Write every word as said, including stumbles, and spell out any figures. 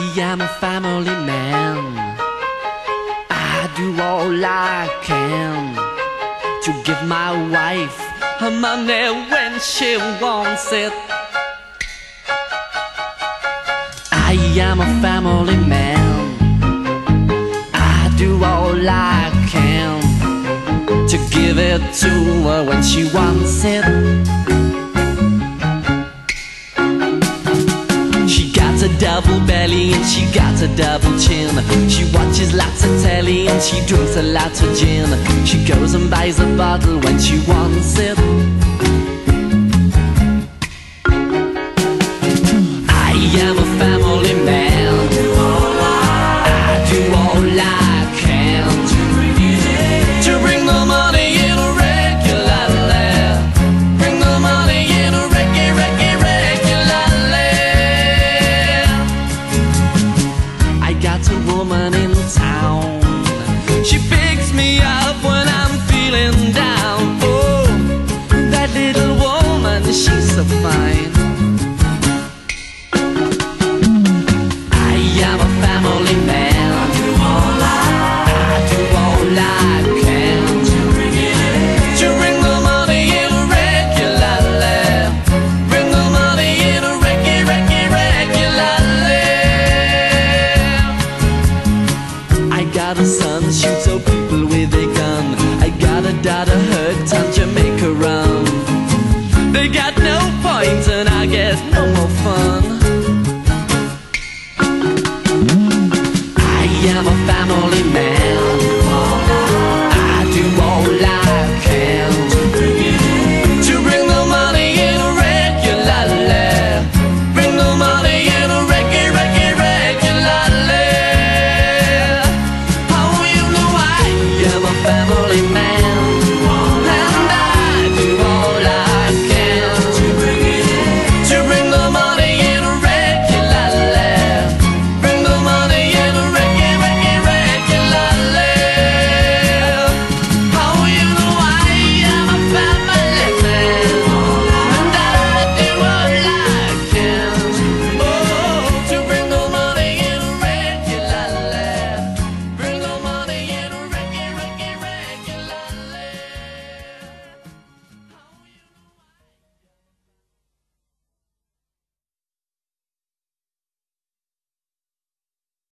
I'm a family man. I do all I can to give my wife her money when she wants it. I am a family man. I do all I can to give it to her when she wants it. She got a double belly and she got a double chin. She watches lots of telly and she drinks a lot of gin. She goes and buys a bottle when she wants it. I am a